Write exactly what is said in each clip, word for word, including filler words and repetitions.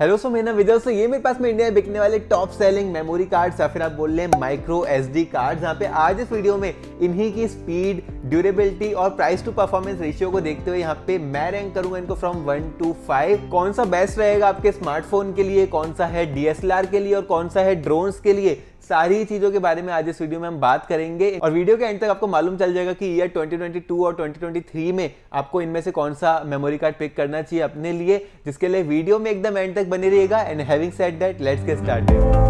Hello सो मेरा withers ये मेरे पास में इंडिया में बिकने वाले टॉप सेलिंग मेमोरी कार्ड्स या फिर आप बोल रहे हैं माइक्रो एसडी कार्ड्स। यहाँ पे आज इस वीडियो में इन्हीं की स्पीड, ड्यूरेबिलिटी और प्राइस टू परफॉर्मेंस रेशियो को देखते हुए यहाँ पे मैं रैंक करूंगा इनको फ्रॉम वन टू फाइव। कौन सा बेस्ट रहेगा आपके स्मार्टफोन के लिए, कौन सा है डीएसएलआर के लिए और कौन सा है ड्रोन्स के लिए, सारी चीजों के बारे में आज इस वीडियो में हम बात करेंगे। और वीडियो के एंड तक आपको मालूम चल जाएगा कि ईयर ट्वेंटी ट्वेंटी टू और ट्वेंटी ट्वेंटी थ्री में आपको इनमें से कौन सा मेमोरी कार्ड पिक करना चाहिए अपने लिए, जिसके लिए वीडियो में एकदम एंड तक बने रहिएगा। And having said that, let's get started.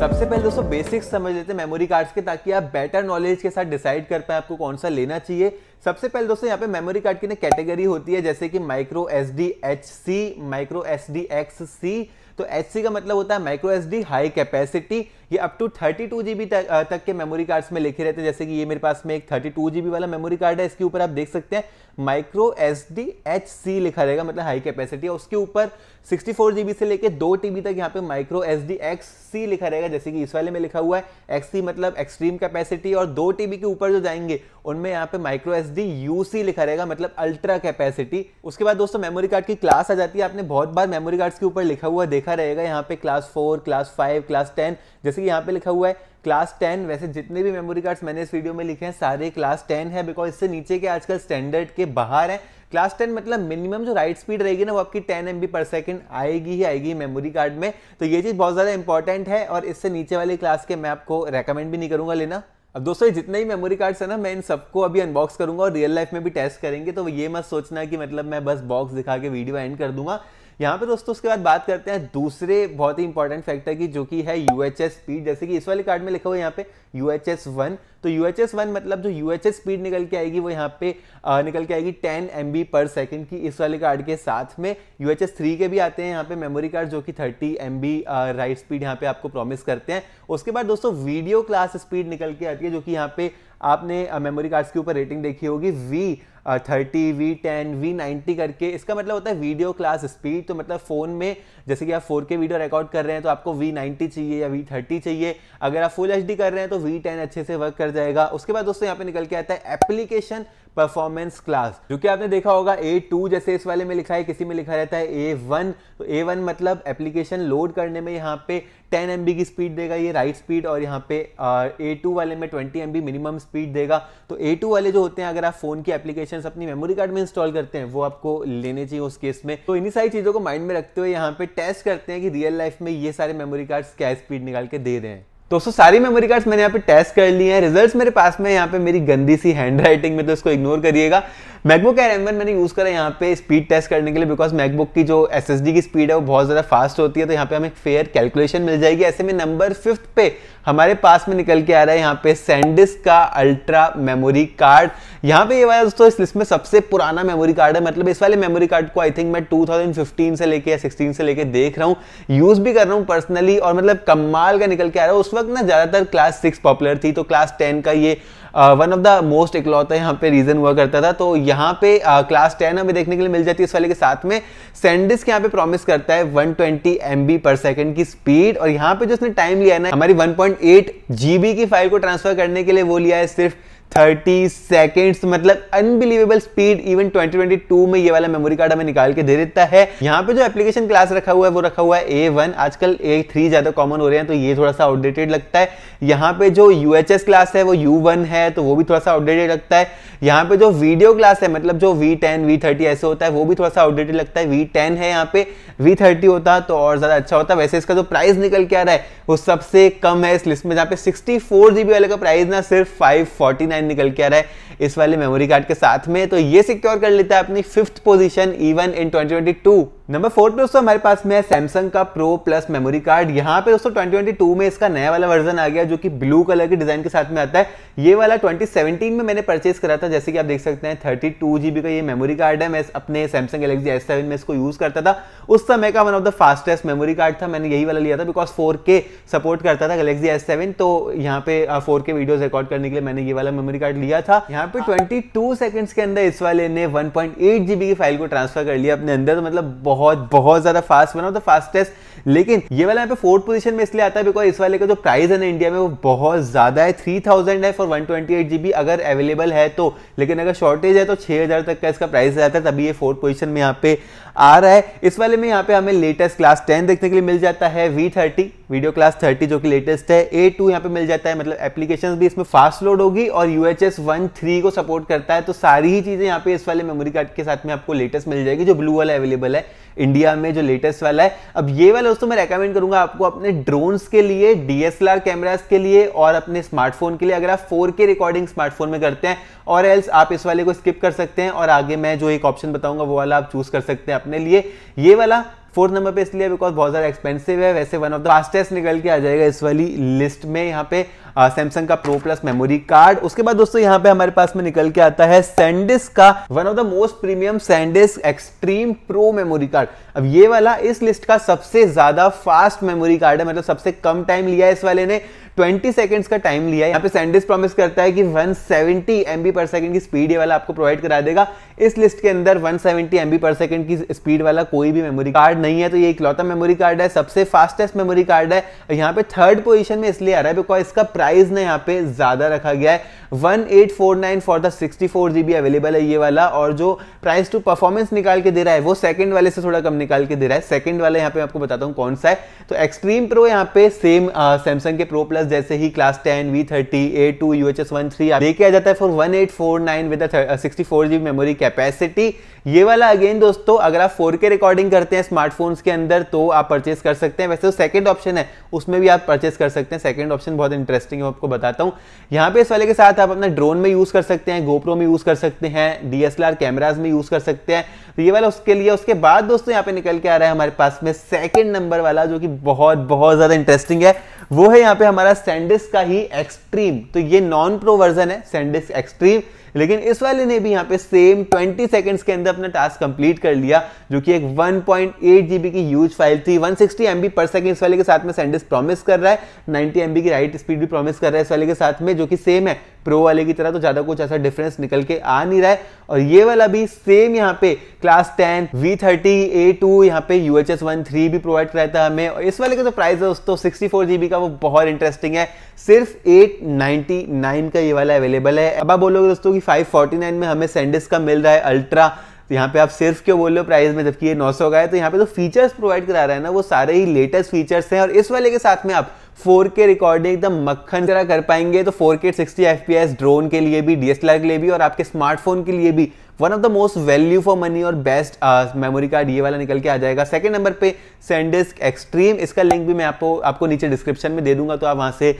सबसे पहले दोस्तों बेसिक्स समझ लेते हैं मेमोरी कार्ड्स के, ताकि आप बेटर नॉलेज के साथ डिसाइड कर पाए आपको कौन सा लेना चाहिए। सबसे पहले दोस्तों यहाँ पे मेमोरी कार्ड की ना कैटेगरी होती है, जैसे कि micro S D H C, micro S D X C. तो एच सी का मतलब होता है micro S D high capacity. ये up to thirty two G B तक के मेमोरी कार्ड्स में लिखे रहते हैं, जैसे कि ये मेरे पास में एक थर्टी टू जी बी वाला मेमोरी कार्ड है। इसके ऊपर आप देख सकते हैं micro S D H C लिखा रहेगा, मतलब हाई कैपेसिटी। उसके ऊपर सिक्सटी फोर जी बी से लेकर दो टी बी तक यहाँ पे micro S D X C लिखा रहेगा, जैसे कि इस वाले में लिखा हुआ है। एक्स सी मतलब एक्सट्रीम कैपेसिटी, और दो टी बी के ऊपर जो जाएंगे उनमें यहाँ पे micro S D U C लिखा रहेगा, मतलब अल्ट्रा कैपेसिटी। उसके बाद दोस्तों मेमोरी कार्ड की क्लास आ जाती है। आपने बहुत बार मेमोरी कार्ड्स के ऊपर लिखा हुआ देखा रहेगा, यहाँ पे class four, class five, class ten, जैसे कि यहाँ पे लिखा हुआ है क्लास टेन। वैसे जितने भी मेमोरी कार्ड्स मैंने इस वीडियो में लिखे हैं सारे क्लास टेन है, बिकॉज इससे नीचे के आजकल स्टैंडर्ड के बाहर है। क्लास टेन मतलब मिनिमम जो राइट स्पीड रहेगी ना वो आपकी ten M B per second आएगी ही आएगी मेमोरी कार्ड में। तो ये चीज़ बहुत ज़्यादा इंपॉर्टेंट है, और इससे नीचे वाले क्लास के मैं आपको रेकमेंड भी नहीं करूँगा लेना। अब दोस्तों जितने ही मेमोरी कार्ड्स है ना, मैं इन सबको अभी अनबॉक्स करूँगा और रियल लाइफ में भी टेस्ट करेंगे, तो ये मत सोचना कि मतलब मैं बस बॉक्स दिखा के वीडियो एंड कर दूंगा। यहाँ पे दोस्तों उसके बाद बात करते हैं दूसरे बहुत ही इंपॉर्टेंट फैक्टर की, जो कि है यू एच एस स्पीड। जैसे कि इस वाले कार्ड में लिखा हुआ है यहाँ पे यू एच एस वन। तो यू एच एस वन मतलब जो यू एच एस स्पीड निकल के आएगी वो यहाँ पे आ, निकल के आएगी ten M B per second की इस वाले कार्ड के साथ में। यू एच एस थ्री के भी आते हैं यहाँ पे मेमोरी कार्ड, जो कि thirty M B write speed यहाँ पे आपको प्रॉमिस करते हैं। उसके बाद दोस्तों वीडियो क्लास स्पीड निकल के आती है, जो कि यहाँ पे आपने मेमोरी कार्ड्स के ऊपर रेटिंग देखी होगी V thirty, V ten, V ninety करके। इसका मतलब होता है वीडियो क्लास स्पीड। तो मतलब फ़ोन में जैसे कि आप फोर के वीडियो रिकॉर्ड कर रहे हैं तो आपको वी नाइन्टी चाहिए या वी थर्टी चाहिए। अगर आप फुल एच डी कर रहे हैं तो वी टेन अच्छे से वर्क कर जाएगा। उसके बाद दोस्तों यहाँ पे निकल के आता है एप्लीकेशन परफॉर्मेंस क्लास, जो कि आपने देखा होगा ए टू जैसे इस वाले में लिखा है, किसी में लिखा रहता है ए वन। तो ए वन मतलब एप्लीकेशन लोड करने में यहाँ पे टेन एम बी की स्पीड देगा ये राइट स्पीड, और यहाँ पे ए टू वाले में twenty M B minimum speed देगा। तो ए टू वाले जो होते हैं, अगर आप फोन की एप्लीकेशन अपनी मेमोरी कार्ड में इंस्टॉल करते हैं वो आपको लेने चाहिए उस केस में। तो इन्हीं सारी चीज़ों को माइंड में रखते हुए यहाँ पे टेस्ट करते हैं कि रियल लाइफ में ये सारे मेमोरी कार्ड्स क्या स्पीड निकाल के दे रहे हैं। दोस्तों सारी मेमोरी कार्ड्स मैंने यहाँ पे टेस्ट कर लिए हैं। रिजल्ट्स मेरे पास में यहाँ पे मेरी गंदी सी हैंडराइटिंग में, तो इसको इग्नोर करिएगा। मैकबुक एयर एम वन मैंने यूज़ करा यहाँ पे स्पीड टेस्ट करने के लिए, बिकॉज मैकबुक की जो एसएसडी की स्पीड है वो बहुत ज़्यादा फास्ट होती है, तो यहाँ पे हमें फेयर कैलकुलेशन मिल जाएगी। ऐसे में नंबर फिफ्थ पे हमारे पास में निकल के आ रहा है यहाँ पे सैनडिस्क का अल्ट्रा मेमोरी कार्ड। यहाँ पे ये वाला दोस्तों इस लिस्ट में सबसे पुराना मेमोरी कार्ड है, मतलब इस वाले मेमोरी कार्ड को आई थिंक मैं टू थाउजेंड फिफ्टीन से लेके या सिक्सटीन से लेके देख रहा हूँ, यूज़ भी कर रहा हूँ पर्सनली, और मतलब कमाल का निकल के आ रहा है। उस वक्त ना ज़्यादातर क्लास सिक्स पॉपुलर थी, तो क्लास टेन का ये वन ऑफ द मोस्ट इकलौता यहाँ पे रीजन हुआ करता था। तो यहाँ पे क्लास uh, टेन हमें देखने के लिए मिल जाती है इस वाले के साथ में। सैनडिस्क यहाँ पे प्रॉमिस करता है one twenty MB per second की स्पीड, और यहाँ पे जो उसने टाइम लिया है ना हमारी वन पॉइंट एट जीबी की फाइल को ट्रांसफर करने के लिए, वो लिया है सिर्फ थर्टी सेकेंड्स। मतलब unbelievable speed even twenty twenty two में ये वाला मेमोरी कार्ड हमें निकाल के दे देता है। यहाँ पे जो एप्लीकेशन क्लास रखा हुआ है वो रखा हुआ है ए वन, आजकल ए थ्री ज्यादा कॉमन हो रहे हैं तो ये थोड़ा सा आउटडेटेड लगता है। यहाँ पे जो यूएचएस क्लास है वो यू वन है, तो वो भी थोड़ा सा आउटडेटेड लगता है। यहाँ पे जो वीडियो क्लास है मतलब जो वी टेन, वी थर्टी ऐसे होता है वो भी थोड़ा सा आउटडेटेड लगता है। वी टेन है यहाँ पे, वी थर्टी होता तो और ज्यादा अच्छा होता। वैसे इसका जो प्राइस निकल के आ रहा है वो सबसे कम है इस लिस्ट में, जहाँ पे सिक्सटी फोर जीबी वाले का प्राइस ना सिर्फ फाइव फोर्टी नाइन निकल के आ रहा है इस वाले मेमोरी कार्ड के साथ में। तो ये सिक्योर कर लेता है अपनी fifth position even in twenty twenty two. Number four पे दोस्तों हमारे पास में है सैमसंग का प्रो प्लस मेमोरी कार्ड। यहाँ पे दोस्तों ट्वेंटी ट्वेंटी टू में इसका नया वाला वर्जन आ गया, जो कि ब्लू कलर के डिजाइन के साथ में आता है। ये वाला ट्वेंटी सेवनटीन में मैंने परचेस करा था, जैसे कि आप देख सकते हैं थर्टी टू जीबी का ये मेमोरी कार्ड है। मैं अपने सैमसंग गैलेक्सी एस सेवन में इसको यूज करता था, उस समय का one of the fastest memory card था। मैंने यही वाला लिया था बिकॉज फोर के सपोर्ट करता था गैलेक्सी एस सेवन, तो यहाँ पे फोर के वीडियोज रिकॉर्ड करने के लिए मैंने ये वाला मेमोरी कार्ड लिया था। यहाँ पे ट्वेंटी टू सेकेंड्स के अंदर इस वाले ने वन पॉइंट एट जीबी की फाइल को ट्रांसफर कर लिया अपने अंदर, मतलब बहुत बहुत ज्यादा fast, one of the fastest. लेकिन ये वाला यहाँ पे फोर्थ पोजीशन में इसलिए आता है बिकॉज इस वाले का जो प्राइस है ना इंडिया में वो बहुत ज्यादा है, थ्री थाउजेंड है for one twenty eight GB अगर अवेलेबल है तो, लेकिन अगर शॉर्टेज है तो छह हजार तक का इसका प्राइस रहता है, तभी ये फोर्थ पोजीशन में यहाँ पे आ रहा है। इस वाले में यहाँ पे हमें लेटेस्ट क्लास टेन देखने के लिए मिल जाता है V thirty video class thirty जो कि लेटेस्ट है, ए टू यहाँ पे मिल जाता है, मतलब एप्लीकेशंस भी इसमें फास्ट लोड होगी और U H S one three को सपोर्ट करता है, तो सारी ही चीजें यहाँ पे इस वाले मेमोरी कार्ड के साथ में आपको लेटेस्ट मिल जाएगी जो ब्लू वाला अवेलेबल है इंडिया में, जो लेटेस्ट वाला है। अब ये वाला दोस्तों मैं रेकमेंड करूंगा आपको अपने ड्रोन्स के लिए, डीएसएलआर कैमरास के लिए और अपने स्मार्टफोन के लिए अगर आप फोर के रिकॉर्डिंग स्मार्टफोन में करते हैं, और एल्स आप इस वाले को स्किप कर सकते हैं और आगे मैं जो एक ऑप्शन बताऊंगा वो वाला आप चूज कर सकते हैं अपने लिए। ये वाला फोर्थ नंबर पे इसलिए बिकॉज बहुत ज़्यादा एक्सपेंसिव है, वैसे वन ऑफ द फास्टेस्ट निकल के आ जाएगा इस वाली लिस्ट में यहाँ पे सैमसंग का प्रो प्लस मेमोरी कार्ड। उसके बाद दोस्तों यहाँ पे हमारे पास में निकल के आता है सैनडिस्क का one of the most premium SanDisk Extreme pro memory card. अब ये वाला इस लिस्ट का सबसे ज्यादा फास्ट मेमोरी कार्ड है, मतलब सबसे कम टाइम लिया है इस वाले ने, ट्वेंटी सेकेंड्स का टाइम लिया है। यहाँ पे सैनडिस्क प्रॉमिस करता है कि one seventy MB per second की स्पीड ये वाला आपको प्रोवाइड करा देगा। इस लिस्ट के अंदर one seventy MB per second की स्पीड वाला कोई भी मेमोरी कार्ड नहीं है, तो ये इकलौता मेमोरी कार्ड है, सबसे फास्टेस्ट मेमोरी कार्ड है। यहाँ पे थर्ड पोजीशन में इसलिए आ रहा है बिकॉज इसका प्राइस ने यहाँ पे ज्यादा रखा गया है, one eight four nine for the sixty four GB available है ये वाला, और जो प्राइस टू परफॉर्मेंस निकाल के दे रहा है वो सेकंड वाले से थोड़ा कम निकाल के दे रहा है। सेकंड वाला यहाँ पे आपको बताता हूँ कौन सा है, तो एक्सट्रीम प्रो यहाँ पे सेम सैमसंग के प्रो प्लस जैसे ही class ten V thirty A two U H S one three लेके आ जाता है for one eight four nine with sixty four GB memory capacity. ये वाला अगेन दोस्तों अगर आप फोर के रिकॉर्डिंग करते हैं स्मार्टफोन्स के अंदर तो आप परचेस कर सकते हैं, वैसे तो सेकंड ऑप्शन है उसमें भी आप परचेस कर सकते हैं, सेकंड ऑप्शन बहुत इंटरेस्टिंग है आपको बताता हूँ। यहाँ पे इस वाले के साथ आप अपना ड्रोन में यूज कर सकते हैं, गोप्रो में यूज कर सकते हैं, डीएसएलआर कैमराज में यूज कर सकते हैं, तो ये वाला उसके लिए। उसके बाद दोस्तों यहाँ पे निकल के आ रहा है हमारे पास में सेकेंड नंबर वाला जो कि बहुत बहुत ज्यादा इंटरेस्टिंग है, वो है यहाँ पे हमारा सैनडिस्क का ही एक्सट्रीम। तो ये नॉन प्रो वर्जन है सैनडिस्क एक्सट्रीम, लेकिन इस वाले ने भी यहाँ पे सेम ट्वेंटी सेकंड्स के अंदर अपना टास्क कंप्लीट कर लिया, जो कि एक वन पॉइंट एट जीबी की ह्यूज फाइल थी। One sixty MB per second इस वाले के साथ में सैनडिस्क प्रॉमिस कर रहा है, नाइंटी एमबी की राइट स्पीड भी प्रॉमिस कर रहा है इस वाले के साथ में, जो कि सेम है प्रो वाले की तरह, तो ज्यादा कुछ ऐसा डिफरेंस निकल के आ नहीं रहा है। और ये वाला भी सेम यहाँ पे class ten V thirty A two यहाँ पे U H S one three भी प्रोवाइड कराता है हमें, और इस वाले का जो प्राइस है दोस्तों सिक्सटी फोर जीबी का वो बहुत इंटरेस्टिंग है, सिर्फ एट नाइनटी नाइन का ये वाला अवेलेबल है। अब आप बोलोगे दोस्तों कि फाइव फोर्टी नाइन में हमें सैनडिस्क का मिल रहा है अल्ट्रा, तो यहाँ पे आप सिर्फ क्यों बोल रहे हो प्राइस में जबकि ये नौ सौ का है। तो यहाँ पे जो तो फीचर्स प्रोवाइड करा रहा है ना वो सारे ही लेटेस्ट फीचर्स हैं, और इस वाले के साथ में आप फोर के रिकॉर्डिंग एकदम मक्खन जरा कर पाएंगे। तो four K sixty F P S drone के लिए भी, डीएसएलआर के लिए भी और आपके स्मार्टफोन के लिए भी one of the most value for money और बेस्ट मेमोरी कार्ड ये वाला निकल के आ जाएगा। सेकंड नंबर पे सैनडिस्क एक्सट्रीम, इसका लिंक भी मैं आपको आपको नीचे डिस्क्रिप्शन में दे दूंगा, तो आप वहां से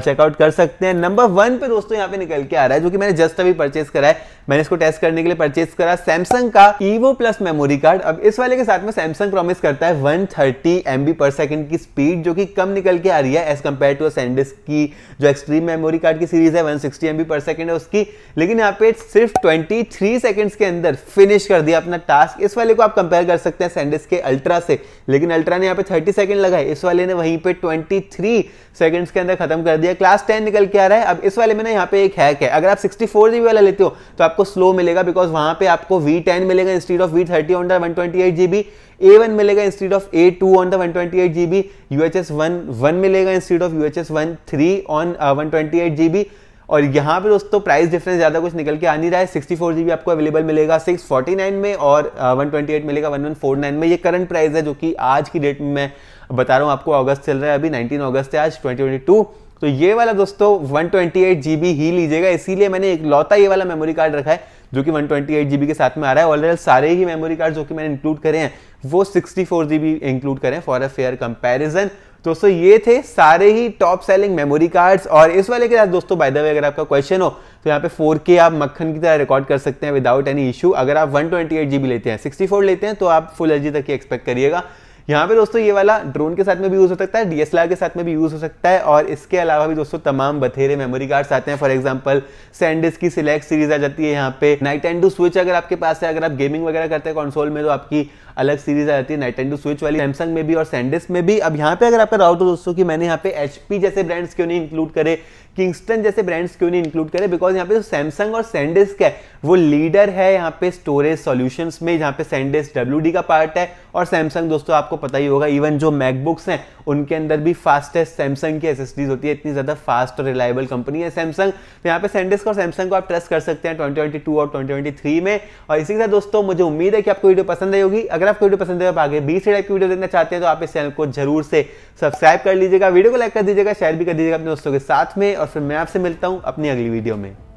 चेकआउट कर सकते हैं। नंबर वन पे दोस्तों यहाँ पे निकल के आ रहा है जो कि मैंने जस्ट अभी परचेस करा है, मैंने इसको टेस्ट करने के लिए परचेस करा, सैमसंग का ईवो प्लस मेमोरी कार्ड। अब इस वाले के साथ में सैमसंग प्रॉमिस करता है one thirty M B per second की स्पीड, जो कि कम निकल के आ रही है एज कंपेयर टू सैनडिस्क की जो एक्सट्रीम मेमोरी कार्ड की सीरीज है one sixty MB per second है उसकी। लेकिन यहाँ पे सिर्फ ट्वेंटी थ्री सेकंड्स के अंदर फिनिश कर दिया अपना टास्क। इस वाले को आप कंपेयर कर सकते हैं सैनडिस्क के अल्ट्रा से, लेकिन अल्ट्रा ने यहाँ पे थर्टी सेकंड लगाए, इस वाले ने वहीं पे ट्वेंटी थ्री सेकंड्स के अंदर खत्म कर दिया। क्लास टेन निकल के आ रहा है। अब इस वाले में ना यहाँ पे एक हैक है, अगर आप सिक्सटी फोर जीबी वाला लेते हो तो आपको स्लो मिलेगा बिकॉज वहां पे आपको वी टेन मिलेगा instead of V thirty on one twenty eight GB, A one मिलेगा instead of A two on the one twenty eight GB, U H S one one मिलेगा instead of U H S one three on one twenty eight GB. और यहाँ पे दोस्तों price difference ज़्यादा कुछ निकल के आ नहीं रहा है, सिक्सटी फोर जीबी आपको अवेलेबल मिलेगा सिक्स फोर्टी नाइन में और वन ट्वेंटी एट मिलेगा वन वन फोर नाइन में। ये करंट प्राइस है जो कि आज की डेट में मैं बता रहा हूँ आपको, अगस्त चल रहा है अभी, नाइंटीन अगस्त है आज ट्वेंटी ट्वेंटी टू। तो ये वाला दोस्तों वन ट्वेंटी एट जीबी ही लीजिएगा, इसीलिए मैंने एक लौता ये वाला मेमोरी कार्ड रखा है जो कि वन ट्वेंटी एट जीबी के साथ में आ रहा है। ऑलरेडी सारे ही मेमोरी कार्ड जो कि मैंने इंक्लूड करे हैं वो सिक्सटी फोर जीबी इंक्लूड करें फॉर अ फेयर कंपैरिजन। दोस्तों ये थे सारे ही टॉप सेलिंग मेमोरी कार्ड्स, और इस वाले के साथ दोस्तों बाय द वे अगर आपका क्वेश्चन हो तो यहाँ पे फोर के आप मक्खन की तरह रिकॉर्ड कर सकते हैं विदाउट एनी इशू। अगर आप वन ट्वेंटी एट जीबी लेते हैं, सिक्सटी फोर लेते हैं तो आप फुल एचडी तक ही एक्सपेक्ट करिएगा। यहाँ पे दोस्तों ये वाला ड्रोन के साथ में भी यूज हो सकता है, डीएसएलआर के साथ में भी यूज हो सकता है, और इसके अलावा भी दोस्तों तमाम बथेरे मेमोरी कार्ड्स आते हैं। फॉर एग्जांपल सैनडिस्क की सिलेक्ट सीरीज आ जाती है यहाँ पे, नाइटेंडो स्विच अगर आपके पास है, अगर आप गेमिंग वगैरह करते हैं कंसोल में तो आपकी अलग सीरीज आ जाती है नाइटेंडो स्विच वाली, सैमसंग में भी और सैनडिस्क में भी। अब यहाँ पे अगर आपका डाउट हो दोस्तों कि मैंने यहाँ पे एचपी जैसे ब्रांड्स क्यों नहीं इंक्लूड करे, किंगस्टन जैसे ब्रांड्स क्यों नहीं इंक्लूड करे, बिकॉज यहाँ पे जो सैमसंग और सैनडिस्क है वो लीडर है यहाँ पे स्टोरेज सॉल्यूशंस में, जहाँ पे सैनडिस्क डब्ल्यूडी का पार्ट है। और सैमसंग दोस्तों आपको पता ही होगा, इवन जो मैकबुक्स हैं उनके अंदर भी फास्टेस्ट सैमसंग की एसएसडीज होती है, इतनी ज़्यादा फास्ट और रिलायबल कंपनी है सैमसंग। तो यहाँ पे सैनडिस्क और सैमसंग को आप ट्रस्ट कर सकते हैं ट्वेंटी ट्वेंटी टू और ट्वेंटी ट्वेंटी थ्री में। और इसी के साथ दोस्तों मुझे उम्मीद है कि आपको वीडियो पसंद आई होगी। अगर आपको वीडियो पसंद है, आप आगे बीस टाइप की वीडियो देखना चाहते हैं तो आप इस चैनल को जरूर से सब्सक्राइब कर लीजिएगा, वीडियो को लाइक कर दीजिएगा, शेयर भी कर दीजिएगा अपने दोस्तों के साथ में। और फिर मैं आपसे मिलता हूँ अपनी अगली वीडियो में।